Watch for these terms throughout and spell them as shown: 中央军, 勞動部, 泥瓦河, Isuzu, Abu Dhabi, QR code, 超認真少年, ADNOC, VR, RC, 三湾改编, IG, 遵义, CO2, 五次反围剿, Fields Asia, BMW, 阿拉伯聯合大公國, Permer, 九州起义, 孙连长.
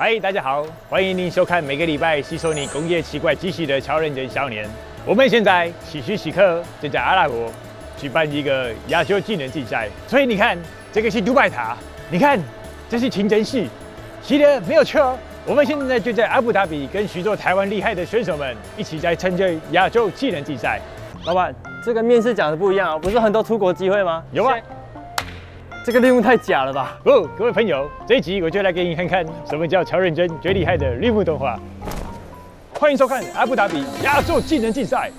嗨，大家好，欢迎您收看每个礼拜吸收你工业奇怪知识的超认真少年。我们现在此时此刻正在阿拉伯举办一个亚洲技能竞赛，所以你看，这个是杜拜塔，你看这是清真寺，是的，没有错。 我们现在就在阿布达比跟许多台湾厉害的选手们一起在参加亚洲技能竞赛。老板，这跟面试讲的不一样啊，不是很多出国机会吗？有啊，这个内幕太假了吧？不，各位朋友，这一集我就来给你看看什么叫超认真最厉害的绿幕动画。欢迎收看阿布达比亚洲技能竞赛。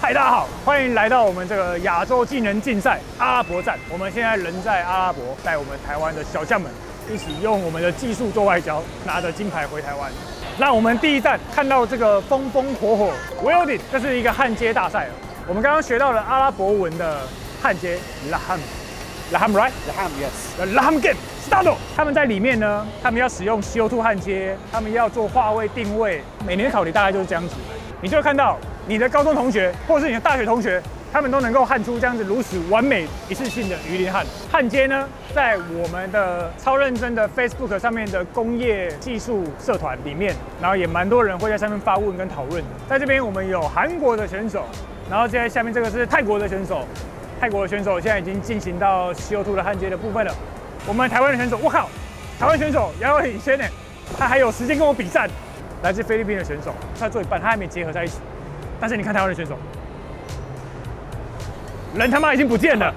嗨，大家好，欢迎来到我们这个亚洲技能竞赛阿拉伯站。我们现在人在阿拉伯，带我们台湾的小将们一起用我们的技术做外交，拿着金牌回台湾。那我们第一站看到这个风风火火 welding， 这是一个焊接大赛。我们刚刚学到了阿拉伯文的焊接 laham，laham right，laham yes，laham get start。他们在里面呢，他们要使用 CO2 焊接，他们要做化位定位。每年的考题大概就是这样子，你就会看到。 你的高中同学，或是你的大学同学，他们都能够焊出这样子如此完美一次性的鱼鳞焊。焊接呢，在我们的超认真的 Facebook 上面的工业技术社团里面，然后也蛮多人会在上面发问跟讨论。在这边我们有韩国的选手，然后现在下面这个是泰国的选手，泰国的选手现在已经进行到CO2的焊接的部分了。我们台湾的选手，我靠，台湾选手遥遥领先呢，他还有时间跟我比赛。来自菲律宾的选手，他做一半，他还没结合在一起。 但是你看台湾的选手，人他妈已经不见了。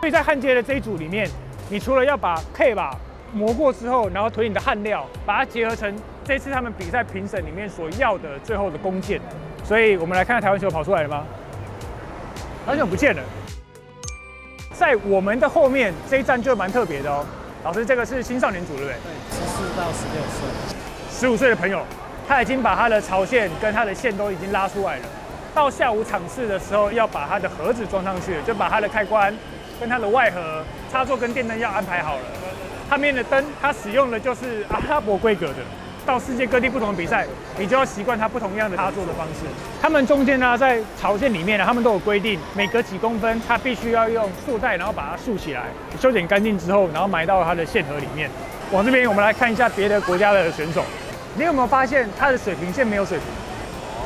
所以在焊接的这一组里面，你除了要把配把磨过之后，然后推你的焊料，把它结合成这次他们比赛评审里面所要的最后的弓箭。所以我们来看看台湾选手跑出来了吗？台湾选手不见了。在我们的后面这一站就蛮特别的哦。老师，这个是青少年组对不对？对，14到16岁。15岁的朋友，他已经把他的槽线跟他的线都已经拉出来了。 到下午场次的时候，要把它的盒子装上去，就把它的开关、跟它的外盒、插座跟电灯要安排好了。它面的灯，它使用的就是阿拉伯规格的。到世界各地不同的比赛，你就要习惯它不同样的插座的方式。他们中间呢，在槽线里面呢，他们都有规定，每隔几公分，它必须要用束带，然后把它束起来，修剪干净之后，然后埋到它的线盒里面。往这边我们来看一下别的国家的选手，你有没有发现它的水平线没有水平？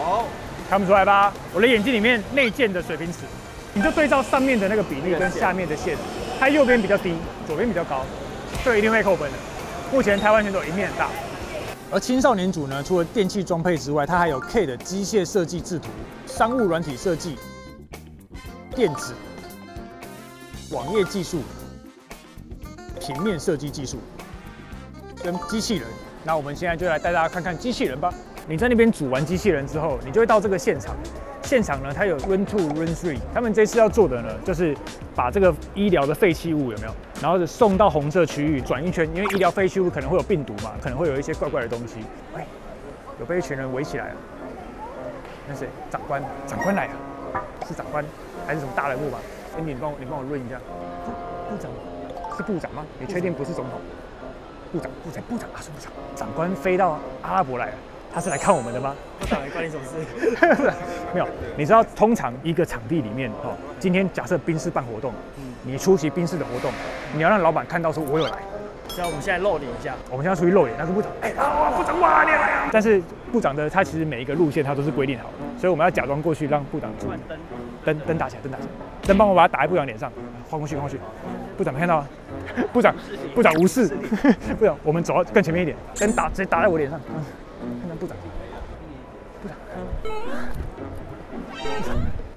好。 看不出来吧？我的眼睛里面内建的水平尺，你就对照上面的那个比例跟下面的线，它右边比较低，左边比较高，这一定会扣分的。目前台湾选手赢面很大。而青少年组呢，除了电器装配之外，它还有 K 的机械设计制图、商务软体设计、电子、网页技术、平面设计技术跟机器人。那我们现在就来带大家看看机器人吧。 你在那边组完机器人之后，你就会到这个现场。现场呢，它有 Run 2、Run 3。他们这次要做的呢，就是把这个医疗的废弃物有没有，然后送到红色区域转一圈，因为医疗废弃物可能会有病毒嘛，可能会有一些怪怪的东西。哎，有被一群人围起来了。那谁？长官？长官来了？是长官还是什么大人物吧？哎，你帮我 Run 一下。部长？是部长吗？你确定不是总统？部长啊，是部长。长官飞到阿拉伯来了。 他是来看我们的吗？不管你什么事。没有，你知道，通常一个场地里面，哦，今天假设宾士办活动，你出席宾士的活动，你要让老板看到说我有来。所以我们现在露脸一下。我们现在出去露脸，那是部长。哎，啊，部长哇，你来啊！但是部长的他其实每一个路线他都是规定好的，所以我们要假装过去让部长注意。灯打起来，灯帮我把它打在部长脸上，晃过去，晃过去。部长没看到啊？部长无视。部长，我们走到更前面一点，灯打直接打在我脸上。 看看部长，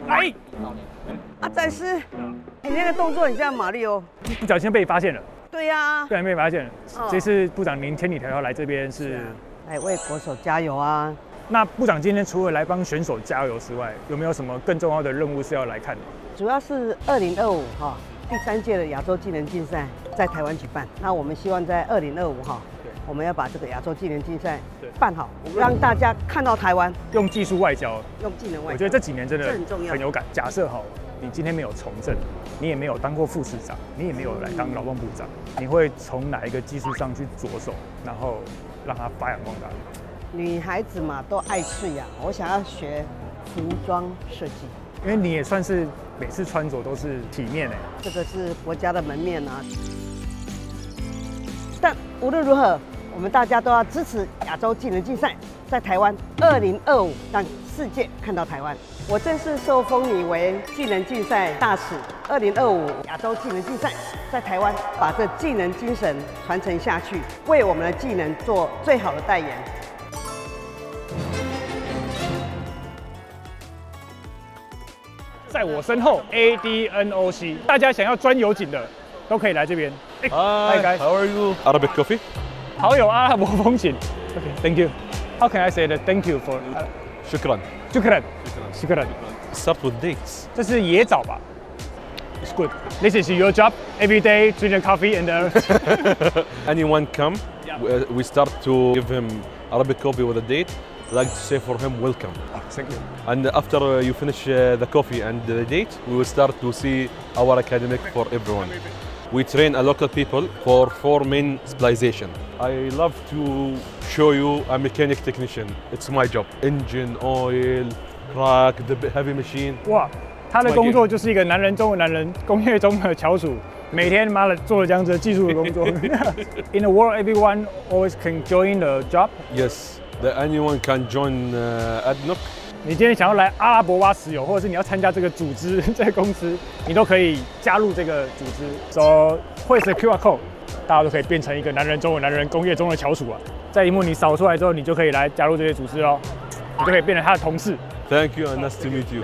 哎，啊，战士，你那个动作很像马里奥，不小心被发现了。对呀，不小心被发现了。这次部长您千里迢迢来这边是，哎，为国手加油啊！那部长今天除了来帮选手加油之外，有没有什么更重要的任务是要来看的？主要是2025哈，第3届的亚洲技能竞赛在台湾举办。那我们希望在2025哈，我们要把这个亚洲技能竞赛办好，让大家看到台湾。用技术外交，用技能外交。我觉得这几年真的很重要，很有感。假设好，你今天没有从政，你也没有当过副市长，你也没有来当劳动部长，你会从哪一个技术上去着手，然后让它发扬光大？女孩子嘛，都爱吃呀。我想要学服装设计，因为你也算是。 每次穿着都是体面哎，这个是国家的门面啊。但无论如何，我们大家都要支持亚洲技能竞赛在台湾2025，让世界看到台湾。我正式受封你为技能竞赛大使。2025亚洲技能竞赛在台湾，把这技能精神传承下去，为我们的技能做最好的代言。在我身后 ADNOC， 大家想要钻油井的都可以来这边。Hi guys, how are you? Arabic coffee? 好有阿拉伯风情。Okay, thank you. How can I say that? Thank you for. Shukran. Shukran. Shukran. Start with dates. 这是野枣吧 ？It's good. This is your job. Every day drinking coffee and. Anyone come? We start to give him Arabic coffee with a date. Like to say for him welcome. Thank you. And after you finish the coffee and the date, we will start to see our academic for everyone. We train a lot of people for 4 main specialization. I love to show you a mechanic technician. It's my job. Engine, oil, crack, the heavy machine. Wow, 他的工作就是一个男人中的男人，工业中的翘楚。 每天妈的做了这样子技术的工作。In the world, everyone always can join the job. Yes, that anyone can join ADNOC. 你今天想要来阿拉伯挖石油，或者是你要参加这个组织、这个公司，你都可以加入这个组织。So 会是 QR code， 大家都可以变成一个男人中的男人，工业中的翘楚啊。在荧幕你扫出来之后，你就可以来加入这些组织喽，你就可以变成他的同事。Thank you and nice to meet you.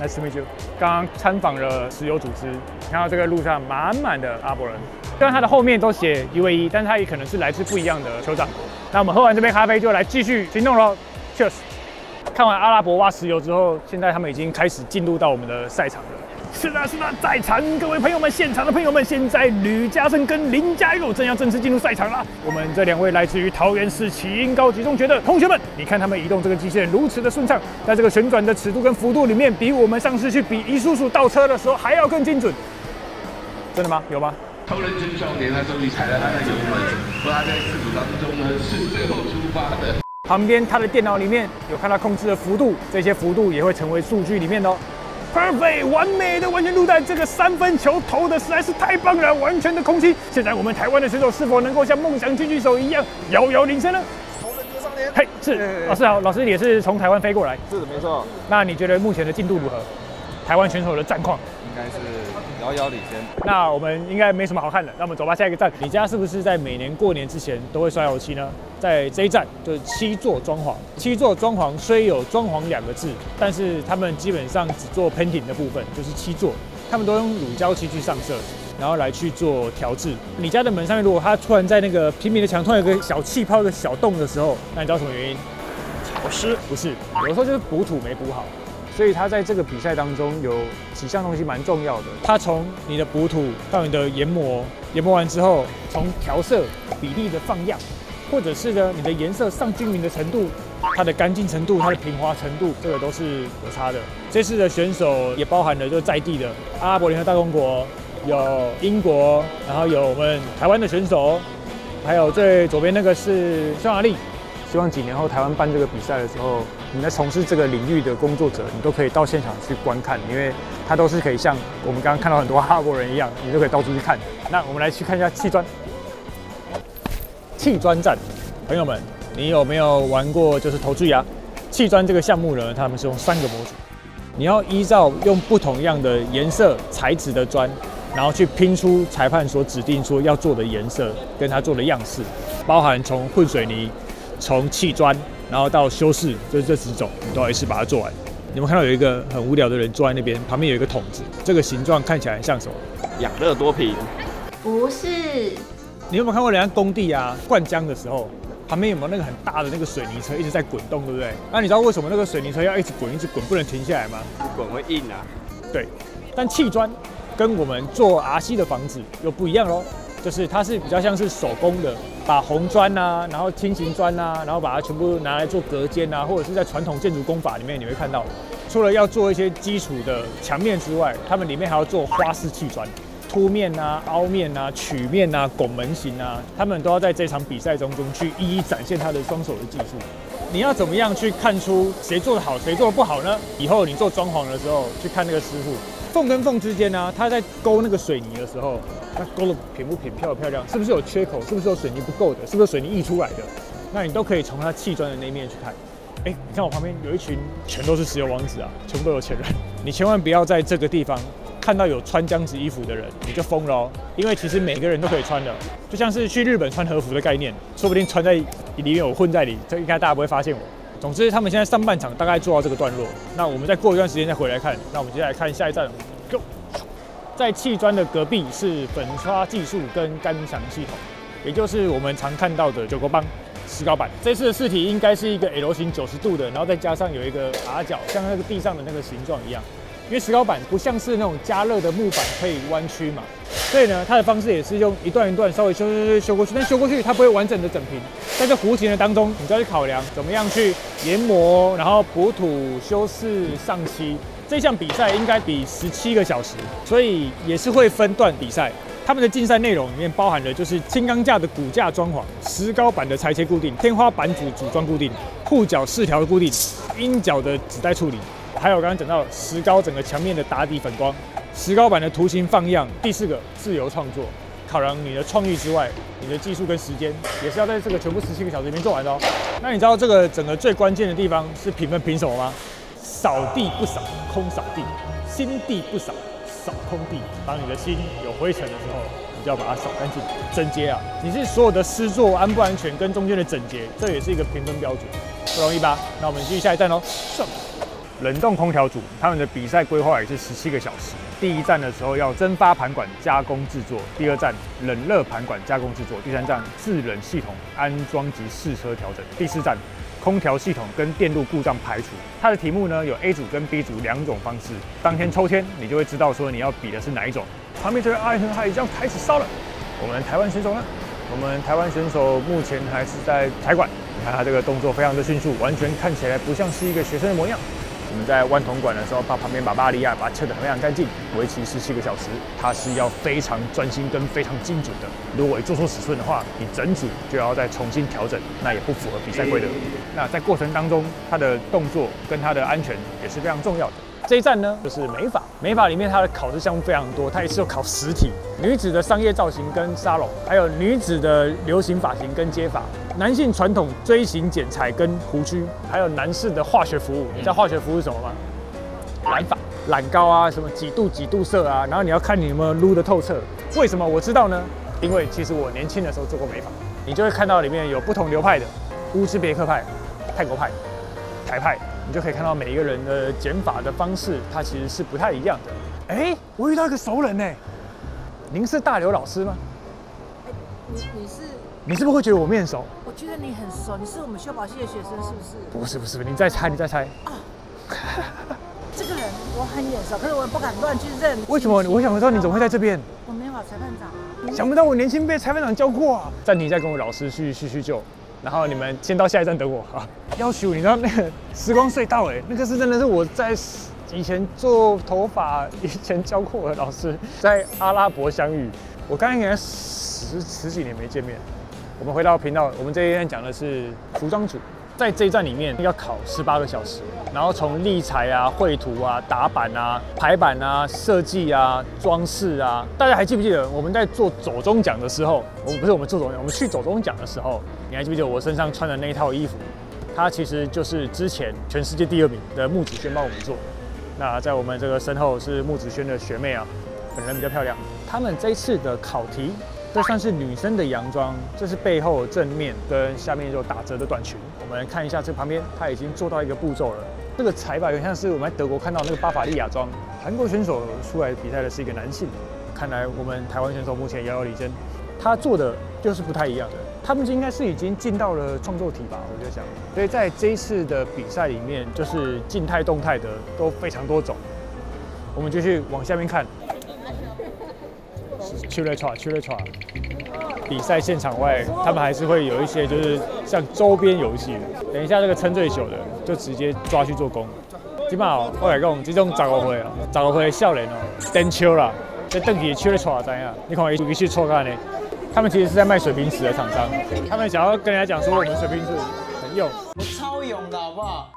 Nice to meet you。刚刚参访了石油组织，看到这个路上满满的阿拉伯人，虽然它的后面都写 UAE， 但它也可能是来自不一样的酋长国。那我们喝完这杯咖啡就来继续行动喽 ，Cheers！ 看完阿拉伯挖石油之后，现在他们已经开始进入到我们的赛场了。是的，是的，在场各位朋友们，现场的朋友们，现在吕嘉盛跟林家佑正式进入赛场了。我们这2位来自于桃园市启英高级中学的同学们，你看他们移动这个机器人如此的顺畅，在这个旋转的尺度跟幅度里面，比我们上次去比Isuzu倒车的时候还要更精准。真的吗？有吗？超人青少年他终于踩了他的油门，和他在四组当中呢是最后出发的。 旁边他的电脑里面有看他控制的幅度，这些幅度也会成为数据里面的哦。Perfect， 完美的完全入袋，这个3分球投的实在是太棒了，完全的空气。现在我们台湾的选手是否能够像梦想狙击手一样遥遥领先呢？超人青少年，嘿，是老师好，老师也是从台湾飞过来，是没错。那你觉得目前的进度如何？台湾选手的战况？ 应该是遥遥领先。那我们应该没什么好看的，那我们走吧，下一个站。你家是不是在每年过年之前都会刷油漆呢？在这一站就是7座装潢，7座装潢虽有“装潢”2个字，但是他们基本上只做 painting 的部分，就是7座，他们都用乳胶漆去上色，然后来去做调制。你家的门上面，如果它突然在那个平平的墙突然有个小气泡、一个小洞的时候，那你知道什么原因？潮湿？不是，有的时候就是补土没补好。 所以他在这个比赛当中有几项东西蛮重要的，他从你的补土到你的研磨，研磨完之后，从调色比例的放样，或者是呢你的颜色上均匀的程度，它的干净程度，它的平滑程度，这个都是有差的。这次的选手也包含了就在地的阿拉伯联合大公国，有英国，然后有我们台湾的选手，还有最左边那个是匈牙利。 希望几年后台湾办这个比赛的时候，你在从事这个领域的工作者，你都可以到现场去观看，因为它都是可以像我们刚刚看到很多阿拉伯人一样，你都可以到处去看。那我们来去看一下砌砖，砌砖站，朋友们，你有没有玩过就是投掷呀？砌砖这个项目呢，他们是用3个模组，你要依照用不同样的颜色、材质的砖。 然后去拼出裁判所指定说要做的颜色，跟他做的样式，包含从混水泥、从砌砖，然后到修饰，就是这10种，你都要一次把它做完。你们看到有一个很无聊的人坐在那边，旁边有一个桶子，这个形状看起来像什么？养乐多瓶？不是。你有没有看过人家工地啊灌浆的时候，旁边有没有那个很大的那个水泥车一直在滚动，对不对？那你知道为什么那个水泥车要一直滚不能停下来吗？滚会硬啊。对，但砌砖。跟我们做 RC 的房子又不一样咯，就是它是比较像是手工的，把红砖啊，然后轻型砖啊，然后把它全部拿来做隔间啊，或者是在传统建筑工法里面你会看到，除了要做一些基础的墙面之外，他们里面还要做花式砌砖。 凸面啊、凹面啊、曲面啊、拱门型啊，他们都要在这场比赛中去一一展现他的双手的技术。你要怎么样去看出谁做得好、谁做得不好呢？以后你做装潢的时候，去看那个师傅缝跟缝之间啊，他在勾那个水泥的时候，他勾得平不平、漂不漂亮，是不是有缺口，是不是有水泥不够的，是不是水泥溢出来的，那你都可以从他砌砖的那面去看。 哎，你看我旁边有一群全都是石油王子啊，全部都有钱人。你千万不要在这个地方看到有穿姜子衣服的人，你就疯了哦。因为其实每个人都可以穿的，就像是去日本穿和服的概念，说不定穿在里面我混在里，这应该大家不会发现我。总之，他们现在上半场大概做到这个段落，那我们再过一段时间再回来看。那我们接下来看下一站 ，Go。在砌砖的隔壁是粉刷技术跟干墙系统，也就是我们常看到的九勾帮。 石膏板，这次的试题应该是一个 L 型90度的，然后再加上有一个 R 角，像那个地上的那个形状一样。因为石膏板不像是那种加热的木板可以弯曲嘛，所以呢，它的方式也是用一段一段稍微修过去，但修过去它不会完整的整平。在这弧形的当中，你就要去考量怎么样去研磨，然后补土、修饰、上漆。这项比赛应该比17个小时，所以也是会分段比赛。 他们的竞赛内容里面包含了就是轻钢架的骨架装潢、石膏板的裁切固定、天花板组装固定、护角饰条的固定、阴角的纸袋处理，还有刚刚讲到石膏整个墙面的打底粉光、石膏板的图形放样。第4个，自由创作，考量你的创意之外，你的技术跟时间也是要在这个全部17个小时里面做完的哦。那你知道这个整个最关键的地方是评分凭什么吗？扫地不扫，空扫地；心地不扫。 扫空地，当你的心有灰尘的时候，你就要把它扫干净。整洁啊，你是所有的施作安不安全跟中间的整洁，这也是一个评分标准，不容易吧？那我们继续下一站喽。冷冻空调组他们的比赛规划也是17个小时。第一站的时候要蒸发盘管加工制作，第二站冷热盘管加工制作，第三站制冷系统安装及试车调整，第4站。 空调系统跟电路故障排除，它的题目呢有 A 组跟 B 组2种方式，当天抽签你就会知道说你要比的是哪一种。旁边这个爱恨号已经开始烧了，我们台湾选手呢？我们台湾选手目前还是在台馆，你看他这个动作非常的迅速，完全看起来不像是一个学生的模样。我们在弯铜管的时候，把旁边巴利亚把它切得非常干净，为期17个小时，它是要非常专心跟非常精准的。如果你做错尺寸的话，你整组就要再重新调整，那也不符合比赛规则。那在过程当中，它的动作跟它的安全也是非常重要的。这一站呢，就是美法，美法里面它的考试项目非常多，它一次有考10题，女子的商业造型跟沙龙，还有女子的流行发型跟接发。 男性传统锥形剪裁跟胡须，还有男士的化学服务。你知道化学服务是什么吗？染发、染膏啊，什么几度色啊，然后你要看你有没有撸得透彻。为什么我知道呢？因为其实我年轻的时候做过美发，你就会看到里面有不同流派的乌兹别克派、泰国派、台派，你就可以看到每一个人的剪发的方式，它其实是不太一样的。哎，我遇到一个熟人哎，您是大刘老师吗？你是不是会觉得我面熟？ 觉得你很熟，你是我们修保系的学生是不是？不是，你再猜，啊！这个人我很眼熟，可是我不敢乱去认。为什么？我想知道你怎么会在这边？我没有找裁判长，想不到我年轻被裁判长教过啊！暂停一下，跟我老师去叙旧，然后你们先到下一站等我啊！要求你知道那个时光隧道哎、欸，那个是真的是我在以前做头发以前教过我的老师，在阿拉伯相遇，我刚才十几年没见面。 我们回到频道，我们这一站讲的是服装组，在这一站里面要考18个小时，然后从立裁啊、绘图啊、打板啊、排版啊、设计啊、装饰啊，大家还记不记得我们在做走中奖的时候，我们去走中奖的时候，你还记不记得我身上穿的那一套衣服？它其实就是之前全世界第2名的木子轩帮我们做。那在我们这个身后是木子轩的学妹啊，本人比较漂亮。他们这一次的考题。 这算是女生的洋装，这是背后正面跟下面有打折的短裙。我们看一下这旁边，它已经做到一个步骤了。这个裁法有点像是我们在德国看到那个巴伐利亚装。韩国选手出来比赛的是一个男性，看来我们台湾选手目前遥遥领先。他做的就是不太一样的，他们应该是已经进到了创作体吧，我就想。所以在这一次的比赛里面，就是静态、动态的都非常多种。我们继续往下面看。去了闯，去了闯。比赛现场外，他们还是会有一些就是像周边游戏，等一下这个撑最久的就直接抓去做工。即摆哦，我来讲，这种15岁哦，15岁的少年哦，登秋啦，这邓启去了闯怎样？你看伊去错干呢？他们其实是在卖水平尺的厂商，他们想要跟人家讲说我们水平尺很用，我超勇的好不好？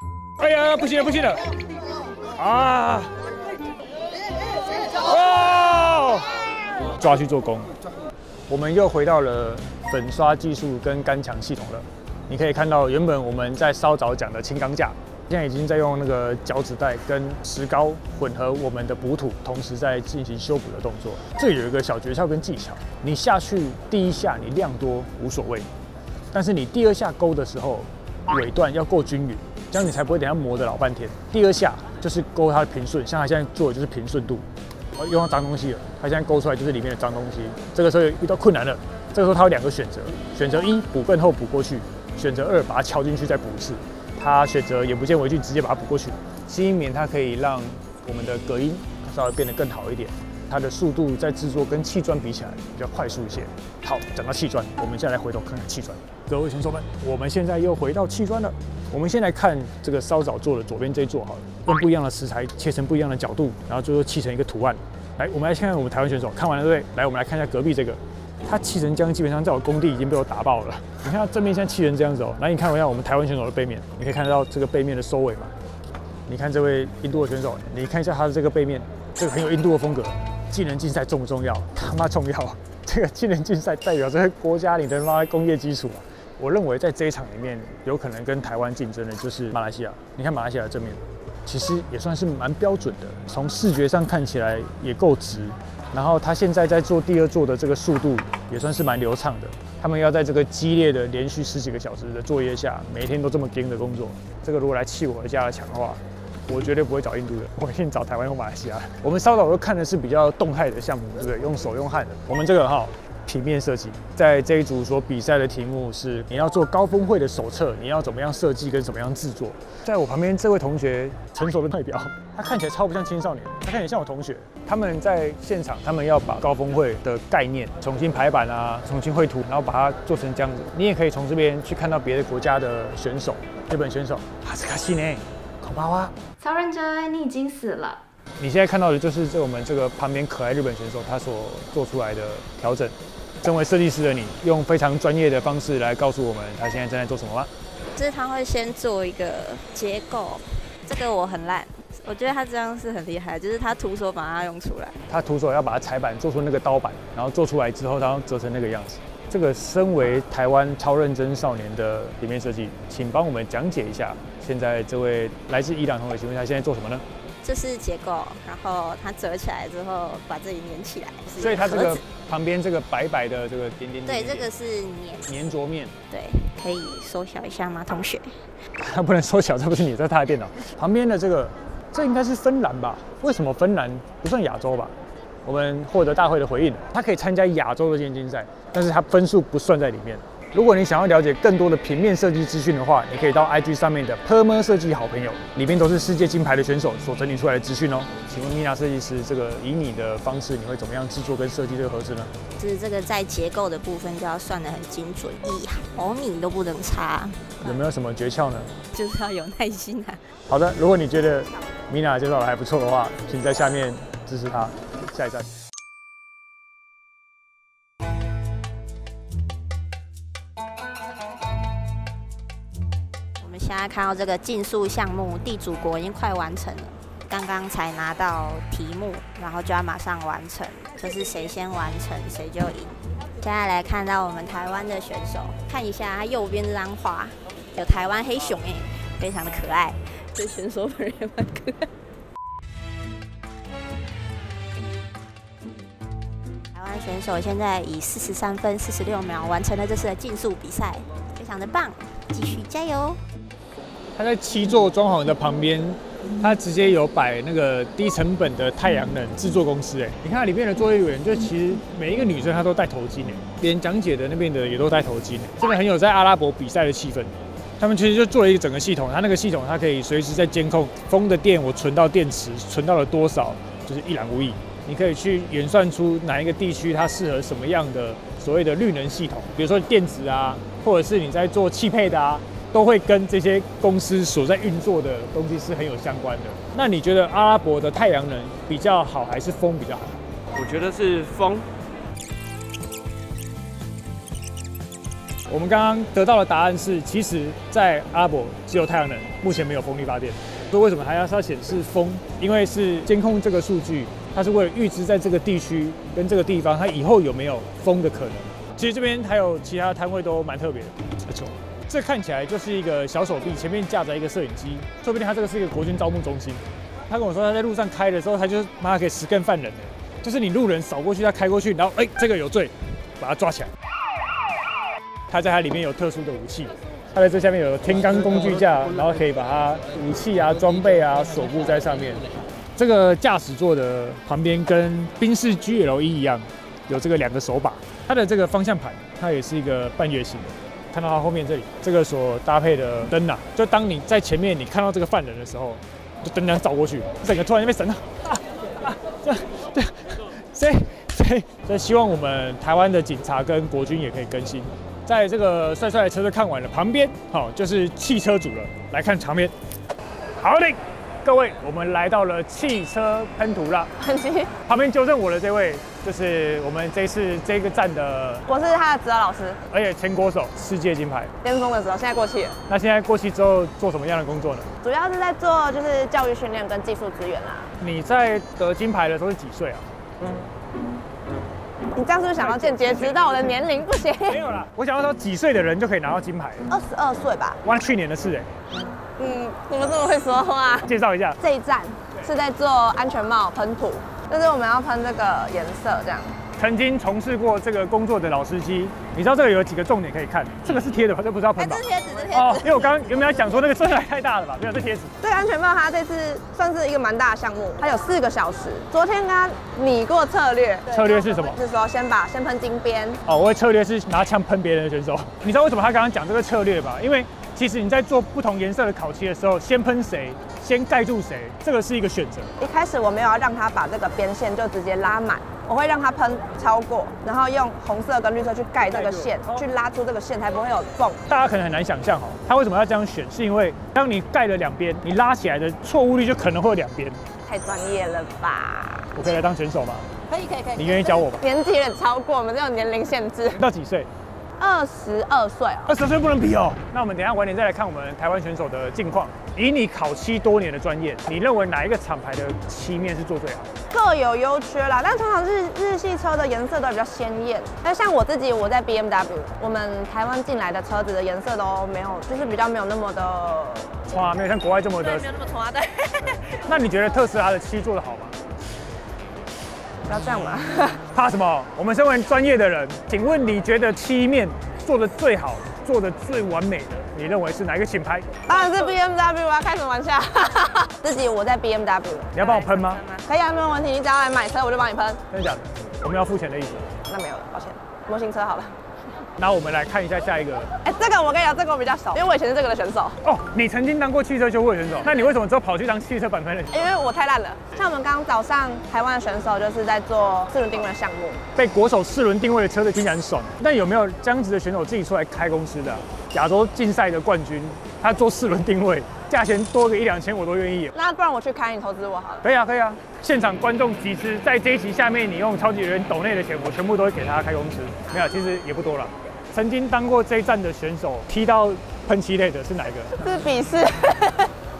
哎呀，不行了，不行了！啊！哦！抓去做工。我们又回到了粉刷技术跟干墙系统了。你可以看到，原本我们在稍早讲的轻钢架，现在已经在用那个脚趾带跟石膏混合我们的补土，同时在进行修补的动作。这有一个小诀窍跟技巧，你下去第一下你量多无所谓，但是你第二下勾的时候，尾段要够均匀。这样你才不会等下磨得老半天。第二下就是勾它的平顺，像它现在做的就是平顺度。用到脏东西了，它现在勾出来就是里面的脏东西。这个时候遇到困难了，这个时候它有2个选择：选择1补更厚补过去；选择2把它敲进去再补一次。它选择眼不见为净，直接把它补过去。吸音棉它可以让我们的隔音稍微变得更好一点，它的速度在制作跟砌砖比起来比较快速一些。好，讲到砌砖，我们现在来回头看看砌砖。各位选手们，我们现在又回到砌砖了。我们先来看这个稍早做的左边这一座好了，用不一样的食材切成不一样的角度，然后最后砌成一个图案。来，我们来看看我们台湾选手看完了对不对？来，我们来看一下隔壁这个，它砌成这样，基本上在我工地已经被我打爆了。你看它正面现在砌成这样子哦，来，你看一下我们台湾选手的背面，你可以看得到这个背面的收尾嘛？你看这位印度的选手，你看一下他的这个背面，这个很有印度的风格。技能竞赛重不重要？他妈重要！这个技能竞赛代表这个国家你的妈的工业基础啊！我认为在这一场里面，有可能跟台湾竞争的就是马来西亚。你看马来西亚的正面，其实也算是蛮标准的，从视觉上看起来也够直。然后他现在在做第二座的这个速度也算是蛮流畅的。他们要在这个激烈的连续10几个小时的作业下，每天都这么拼的工作，这个如果来砌我家的墙的话，我绝对不会找印度的，我一定找台湾或马来西亚。我们稍早都看的是比较动态的项目，对不对？用手用汗的。我们这个哈。平面设计在这一组所比赛的题目是你要做高峰会的手册，你要怎么样设计跟怎么样制作。在我旁边这位同学成熟的代表，他看起来超不像青少年，他看起来像我同学。他们在现场，他们要把高峰会的概念重新排版啊，重新绘图，然后把它做成这样子。你也可以从这边去看到别的国家的选手，日本选手哈斯卡西内孔巴哇，曹仁哲，你已经死了。你现在看到的就是我们这个旁边可爱日本选手他所做出来的调整。身为设计师的你，用非常专业的方式来告诉我们他现在正在做什么吗？就是他会先做一个结构，这个我很烂，我觉得他这样是很厉害，就是他徒手把它用出来。他徒手要把它裁板做出那个刀板，然后做出来之后，然后折成那个样子。这个身为台湾超认真少年的平面设计，请帮我们讲解一下。现在这位来自伊朗同学，请问他现在做什么呢？这是结构，然后它折起来之后把自己粘起来，所以它这个旁边这个白白的这个点点，对，这个是粘着面，对，可以缩小一下吗，同学？它不能缩小，这不是你，这是他的电脑。旁边的这个，这应该是芬兰吧？为什么芬兰不算亚洲吧？我们获得大会的回应，它可以参加亚洲的电竞赛，但是它分数不算在里面。如果你想要了解更多的平面设计资讯的话，你可以到 IG 上面的 Permer 设计好朋友，里面都是世界金牌的选手所整理出来的资讯哦。请问米娜设计师，这个以你的方式，你会怎么样制作跟设计这个盒子呢？就是这个在结构的部分就要算得很精准，1毫米都不能差。有没有什么诀窍呢？就是要有耐心啊。好的，如果你觉得米娜介绍的还不错的话，请在下面支持她。下一站。大家看到这个竞速项目，地主国已经快完成了，刚刚才拿到题目，然后就要马上完成，就是谁先完成谁就赢。接下来看到我们台湾的选手，看一下他右边这张画，有台湾黑熊哎，非常的可爱，这选手本人也蛮可爱。台湾选手现在以43分46秒完成了这次的竞速比赛，非常的棒，继续加油。它在7座装潢的旁边，它直接有摆那个低成本的太阳能制作公司。哎，你看里面的作业员，就其实每一个女生她都戴头巾哎，连讲解的那边的也都戴头巾，真的很有在阿拉伯比赛的气氛。他们其实就做了一个整个系统，它那个系统它可以随时在监控风的电，我存到电池存到了多少，就是一览无遗。你可以去演算出哪一个地区它适合什么样的所谓的绿能系统，比如说电子啊，或者是你在做汽配的啊，都会跟这些公司所在运作的东西是很有相关的。那你觉得阿拉伯的太阳能比较好，还是风比较好？我觉得是风。 我们刚刚得到的答案是，其实，在阿拉伯只有太阳能，目前没有风力发电。所以为什么还要它显示风？因为是监控这个数据，它是为了预知在这个地区跟这个地方，它以后有没有风的可能。其实这边还有其他摊位都蛮特别的。这看起来就是一个小手臂，前面架着一个摄影机，说不定它这个是一个国军招募中心。他跟我说他在路上开的时候，他就妈可以实干犯人的，就是你路人扫过去，他开过去，然后这个有罪，把他抓起来。 它在它里面有特殊的武器，它在这下面有天钢工具架，然后可以把它武器啊、装备啊锁固在上面。这个驾驶座的旁边跟宾士 GLE 一样，有这个两个手把。它的这个方向盘，它也是一个半月形的。看到它后面这里，这个所搭配的灯啊，就当你在前面你看到这个犯人的时候，就灯这样照过去，整个突然就被闪到。所以希望我们台湾的警察跟国军也可以更新。 在这个帅帅的车都看完了，旁边好就是汽车组了，来看场面。好的，各位，我们来到了汽车喷涂了。旁边纠正我的这位，就是我们这个站的，我是他的指导老师，而且前国手，世界金牌，巅峰的时候，现在过气了。那现在过气之后做什么样的工作呢？主要是在做就是教育训练跟技术资源啦。你在得金牌的时候是几岁啊？你这样是不是想要间接知道我的年龄？不行，没有啦，我想要说几岁的人就可以拿到金牌？22岁吧，哇，去年的事哎。你们这么会说话。介绍一下，这一站是在做安全帽喷涂，就是我们要喷这个颜色这样。曾经从事过这个工作的老司机，你知道这个有几个重点可以看？这个是贴的吧？这不知道喷吧？这是贴纸，这是贴纸。哦，因为我刚刚有没有想说那个色彩太大了吧？没有，这贴纸。这个安全帽它这次算是一个蛮大的项目，它有4个小时。昨天跟他拟过策略，策略是什么？是说先喷金边。哦，我的策略是拿枪喷别人的选手。你知道为什么他刚刚讲这个策略吧？因为其实你在做不同颜色的烤漆的时候，先喷谁，先盖住谁，这个是一个选择。一开始我没有要让他把这个边线就直接拉满。 我会让它喷超过，然后用红色跟绿色去盖这个线，去拉出这个线，才不会有缝。大家可能很难想象哦，它为什么要这样选？是因为当你盖了2边，你拉起来的错误率就可能会有2边。太专业了吧？我可以来当选手吗？可以可以可以。你愿意教我吗？年纪也超过，我们这种年龄限制。到几岁？22岁。22岁不能比哦。那我们等一下晚点再来看我们台湾选手的近况。以你烤漆多年的专业，你认为哪一个厂牌的漆面是做最好？ 各有优缺啦，但通常日系车的颜色都比较鲜艳。但像我自己，我在 BMW， 我们台湾进来的车子的颜色都没有，就是比较没有那么的哇，没有像国外这么的，没有那么夸张。那你觉得特斯拉的漆做得好吗？不要这样嘛，怕什么？我们身为专业的人，请问你觉得漆面做得最好、做得最完美的？ 你认为是哪一个品牌？当然是 BMW 啊！开什么玩笑？自己我在 BMW。你要帮我喷吗？可以啊，没有问题。你只要来买车，我就帮你喷。真的假的？我们要付钱的意思？那没有了，抱歉。模型车好了。那我们来看一下下一个。哎，这个我跟你讲，这个我比较少，因为我以前是这个的选手。哦，你曾经当过汽车修护的选手，那你为什么之后跑去当汽车板喷的？因为我太烂了。像我们刚刚早上台湾的选手就是在做4轮定位的项目，被国手4轮定位的车队听起来很爽。那有没有这样子的选手自己出来开公司的啊？ 亚洲竞赛的冠军，他做4轮定位，价钱多个1、2千我都愿意。那不然我去开，你投资我好了。可以啊，可以啊。现场观众集资，在这一期下面，你用超级人抖内的钱，我全部都会给他开公司。没有，其实也不多了。曾经当过这一站的选手，踢到喷漆类的是哪一个？是笔试。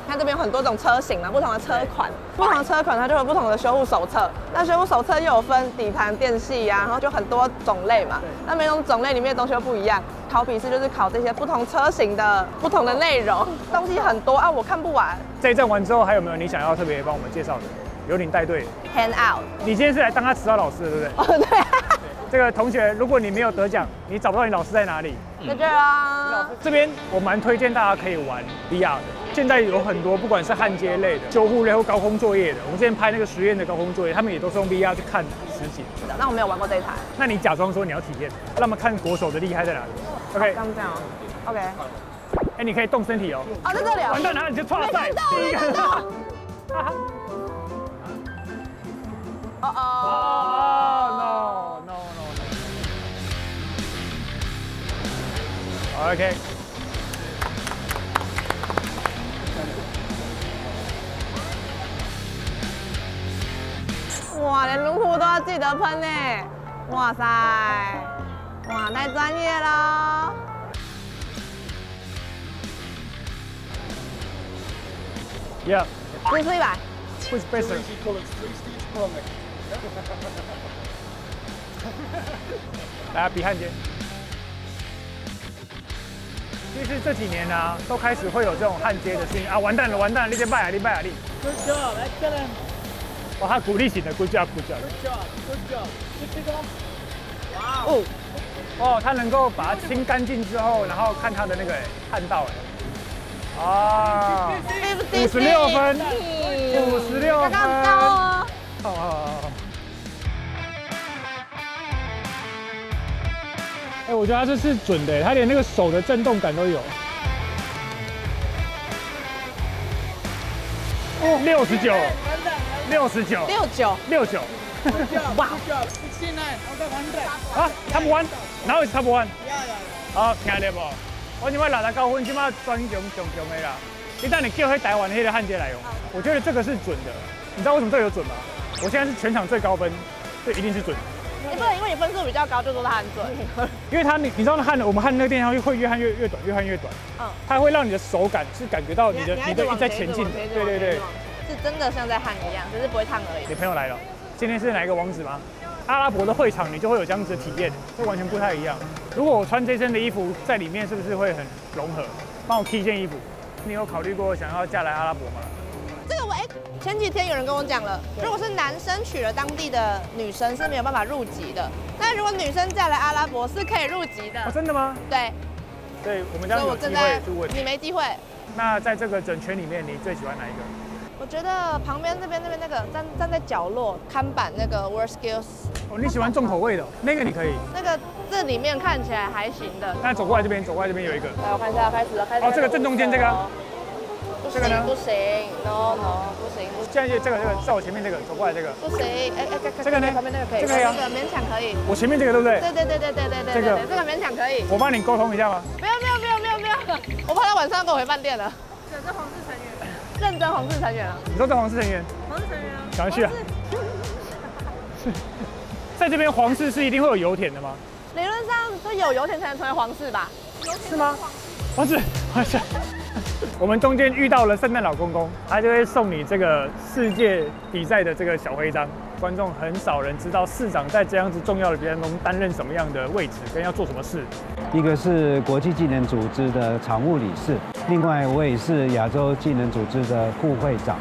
它这边有很多种车型啊，不同的车款，不同的车款它就有不同的修护手册。那修护手册又有分底盘、电系啊，然后就很多种类嘛。那每种种类里面的东西都不一样。考笔试就是考这些不同车型的不同的内容，东西很多啊，我看不完。这一站完之后，还有没有你想要特别帮我们介绍的？由你带队 ，hand out。你今天是来当他指导老师的，对不对？哦，对啊。这个同学，如果你没有得奖，你找不到你老师在哪里？在这啊。这边我蛮推荐大家可以玩 VR 的。 现在有很多，不管是焊接类的、修护类或高空作业的，我们之前拍那个实验的高空作业，他们也都是用 VR 去看实景。那我没有玩过这一台。那你假装说你要体验，让我们看国手的厉害在哪里。OK， 这样这样。OK。哎，你可以动身体哦。哦，在这里。完蛋了，你就错了。没看到，没看到。Oh, no. Okay.哇，连农夫都要记得喷呢！哇塞，哇，太专业喽！Yeah. Who's Levi? Who's Besser? Behind you. 其实这几年啊，都开始会有这种焊接的事情啊！完蛋了，完蛋了！你先拜啊，你拜啊，你。Good job, excellent. 哇，他鼓励型的 ，good job，good job，good job， 这个，哇哦，哦，他能够把它清干净之后，然后看他的那个看到哎，啊，56分，56分，刚刚哦，好，哎，我觉得他这次准的，他连那个手的震动感都有，哦，69。 69，哇！啊，他不玩，然后他不玩。好，听得无？我今摆拿来高分，今摆专强的啦。一旦你叫回台湾黑的焊接来用，我觉得这个是准的。你知道为什么这个有准吗？我现在是全场最高分，这一定是准。你不能因为你分数比较高就说它很准，因为它你知道焊的，我们焊那个电焊会越焊越短，越焊越短。嗯，它会让你的手感是感觉到你的在前进的，对对对。 是真的像在焊一样，只是不会烫而已。你朋友来了，今天是哪一个王子吗？阿拉伯的会场，你就会有这样子的体验，这完全不太一样。如果我穿这身的衣服在里面，是不是会很融合？帮我披一件衣服。你有考虑过想要嫁来阿拉伯吗？这个我前几天有人跟我讲了，如果是男生娶了当地的女生是没有办法入籍的，但如果女生嫁来阿拉伯是可以入籍的。哦，真的吗？对。对，我们家有机会就问你没机会。那在这个整圈里面，你最喜欢哪一个？ 我觉得旁边那边那个站在角落看板那个 World Skills 哦，你喜欢重口味的、哦、那个你可以，那个这里面看起来还行的。那走过来这边，走过来这边有一个，来我看一下，开始了。哦，这个正中间这个，这个呢？不行 ，no no， 不行。现在这个在我前面这个，走过来这个，不行，哎，这个呢？旁边那个可以，这个勉强可以。我前面这个对不对？对，这个勉强可以。我帮你沟通一下吗？没有，我怕他晚上跟我回饭店了。这是黄志成员。 认真皇室成员啊！你说这皇室成员？皇室成员啊！赶快去啊！在这边皇室是一定会有油田的吗？理论上是有油田才能成为皇室吧？是吗？皇室。我们中间遇到了圣诞老公公，他就会送你这个世界比赛的这个小徽章。观众很少人知道市长在这样子重要的比赛中担任什么样的位置，跟要做什么事。一个是国际技能组织的常务理事。 另外，我也是亚洲技能组织的副会长。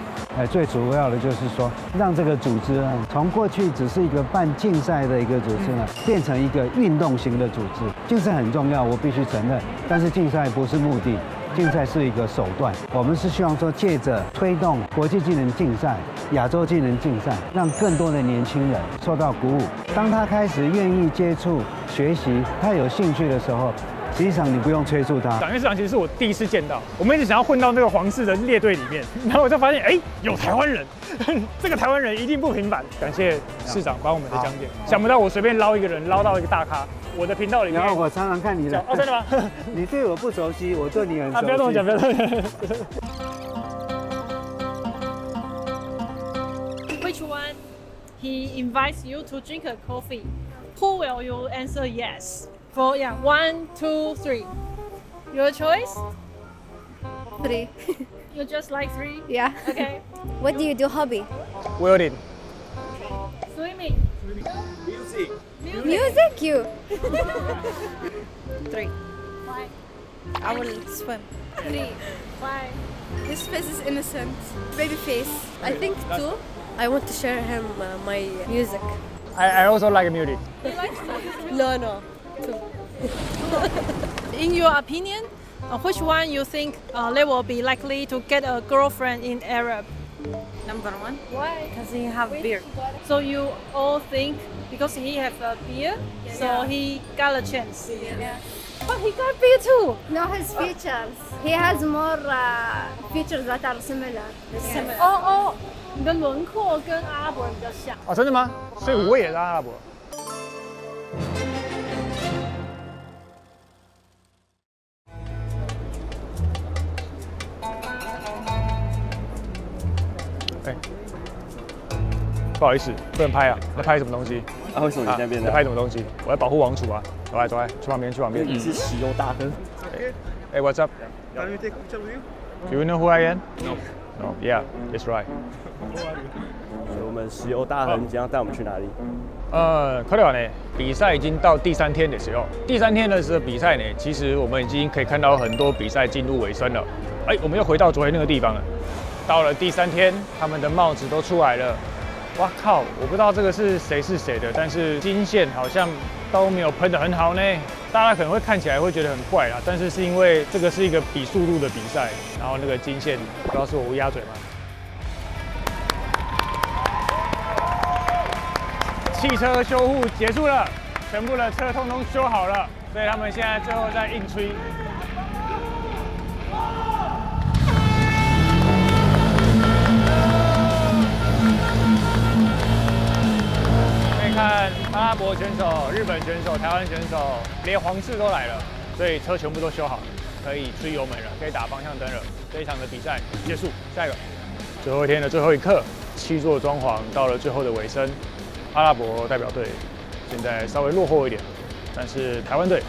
最主要的就是说，让这个组织啊，从过去只是一个办竞赛的一个组织呢，变成一个运动型的组织。竞赛很重要，我必须承认，但是竞赛不是目的，竞赛是一个手段。我们是希望说，借着推动国际技能竞赛、亚洲技能竞赛，让更多的年轻人受到鼓舞。当他开始愿意接触、学习，他有兴趣的时候。 实际上你不用催促他。蒋院长其实是我第一次见到，我们一直想要混到那个皇室的列队里面，然后我就发现，哎，有台湾人，这个台湾人一定不平凡。感谢市长帮我们的讲解，想不到我随便捞一个人，捞到一个大咖。我的频道里面，然后我常常看你的，哦，真的吗？你对我不熟悉，我对你很熟悉。啊，不要这么讲，不要这么讲。Which one he invites you to drink a coffee? Who will you answer yes? For yeah, 1, 2, 3. Your choice? 3. You just like 3? Yeah. Okay. What do you do hobby? Welding. Swimming. Music you. 3. Why? I will swim. 3. Why? His face is innocent. Baby face. I think 2. I want to share him my music. I also like music. You like music? No. In your opinion, which one you think they will be likely to get a girlfriend in Arab? Number 1. Why? Because he have beard. So you all think because he have a beer, yeah, so he got a chance. Yeah. Yeah. But he got beer too. No, his features. He has more features that are similar. Yeah. Similar. Oh, 你的轮廓跟阿拉伯人比较像。哦，真的吗？所以我也是阿拉伯。哎，不好意思，不能拍啊！在拍什么东西？啊，为什么你在那边呢？在拍什么东西？我在保护王储啊！走来走来，去旁边，去旁边。你是使用大灯。哎 ，What's up? Can we take a picture with you? Do you know who I am? No. No. Yeah, it's right. 所以我们石油大亨将带我们去哪里？快点呢！比赛已经到第三天的时候，第三天的比赛呢，其实我们已经可以看到很多比赛进入尾声了。哎，我们又回到昨天那个地方了。到了第三天，他们的帽子都出来了。哇靠！我不知道这个是谁的，但是金线好像都没有喷得很好呢。大家可能会看起来会觉得很怪啦，但是是因为这个是一个比速度的比赛，然后那个金线不知道是我乌鸦嘴吗？汽车修护结束了，全部的车通通修好了，所以他们现在最后在硬吹。 看阿拉伯选手、日本选手、台湾选手，连皇室都来了，所以车全部都修好了，可以吹油门了，可以打方向灯了。这一场的比赛结束，下一个最后一天的最后一刻，七座装潢到了最后的尾声。阿拉伯代表队现在稍微落后一点，但是台湾队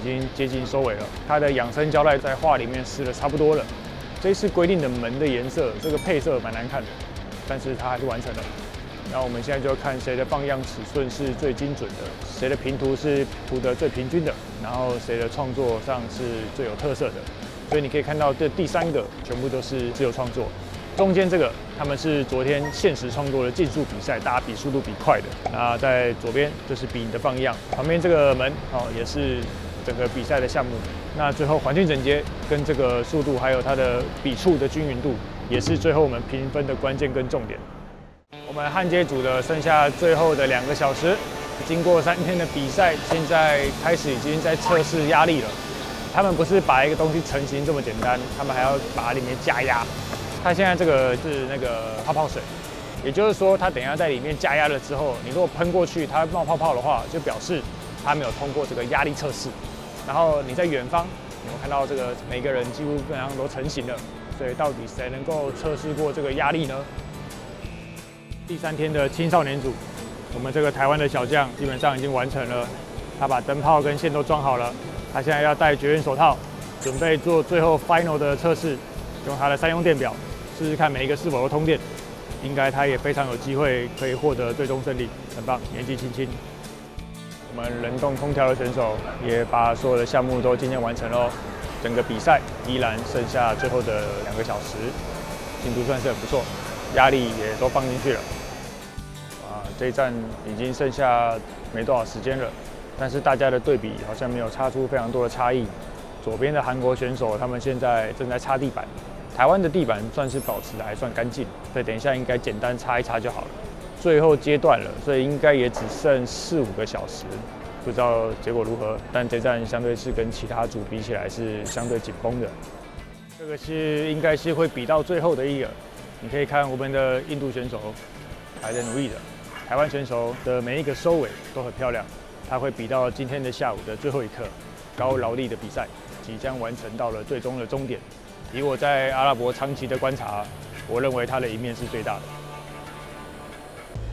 已经接近收尾了。它的养生胶带在画里面湿的差不多了。这一次规定的门的颜色，这个配色蛮难看的，但是它还是完成了。 那我们现在就看谁的放样尺寸是最精准的，谁的平图是涂得最平均的，然后谁的创作上是最有特色的。所以你可以看到这第三个全部都是自由创作，中间这个他们是昨天限时创作的竞速比赛，大家比速度比快的。那在左边就是比你的放样，旁边这个门哦也是整个比赛的项目。那最后环境整洁跟这个速度还有它的笔触的均匀度，也是最后我们评分的关键跟重点。 我们焊接组的剩下最后的2个小时，经过3天的比赛，现在开始已经在测试压力了。他们不是把一个东西成型这么简单，他们还要把里面加压。它现在这个是那个泡泡水，也就是说，它等一下在里面加压了之后，你如果喷过去它冒泡泡的话，就表示它没有通过这个压力测试。然后你在远方，你们看到这个每个人几乎基本上都成型了，所以到底谁能够测试过这个压力呢？ 第3天的青少年组，我们这个台湾的小将基本上已经完成了，他把灯泡跟线都装好了，他现在要戴绝缘手套，准备做最后 final 的测试，用他的3用电表试试看每一个是否都通电，应该他也非常有机会可以获得最终胜利，很棒，年纪轻轻。我们冷冻空调的选手也把所有的项目都今天完成喽，整个比赛依然剩下最后的2个小时，进度算是很不错，压力也都放进去了。 这一站已经剩下没多少时间了，但是大家的对比好像没有差出非常多的差异。左边的韩国选手他们现在正在擦地板，台湾的地板算是保持的还算干净，所以等一下应该简单擦一擦就好了。最后阶段了，所以应该也只剩4、5个小时，不知道结果如何。但这站相对是跟其他组比起来是相对紧绷的，这个是应该是会比到最后的一个。你可以看我们的印度选手还在努力的。 台湾选手的每一个收尾都很漂亮，他会比到今天的下午的最后一刻，高劳力的比赛即将完成到了最终的终点。以我在阿拉伯长期的观察，我认为他的赢面是最大的。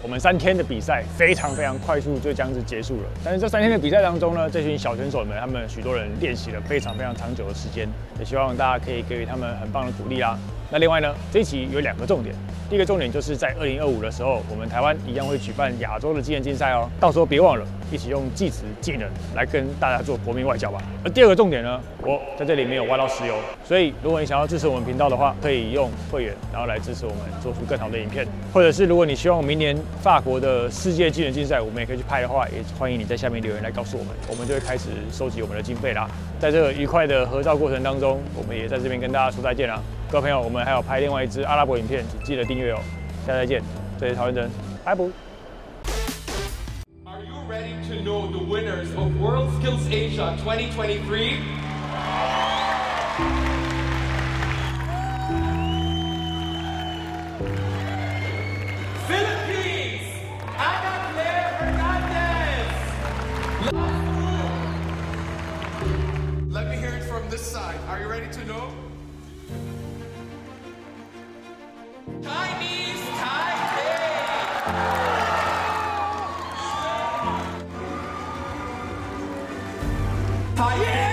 我们3天的比赛非常快速就这样子结束了，但是这3天的比赛当中呢，这群小选手们他们许多人练习了非常长久的时间，也希望大家可以给予他们很棒的鼓励啦。 那另外呢，这一期有2个重点。第一个重点就是在2025的时候，我们台湾一样会举办亚洲的技能竞赛哦，到时候别忘了一起用技职技能来跟大家做国民外交吧。而第2个重点呢，我在这里没有挖到石油，所以如果你想要支持我们频道的话，可以用会员然后来支持我们做出更好的影片，或者是如果你希望明年法国的世界技能竞赛我们也可以去拍的话，也欢迎你在下面留言来告诉我们，我们就会开始收集我们的经费啦。在这个愉快的合照过程当中，我们也在这边跟大家说再见啦。 各位朋友，我们还有拍另外一支阿拉伯影片，请记得订阅哦。下次再见，这里是陶元真，拜拜。Fields Asia 2023. Philippines, Ana Claire Hernandez. Let me hear it from this side. Are you ready to know? Chinese Taipei. Yeah!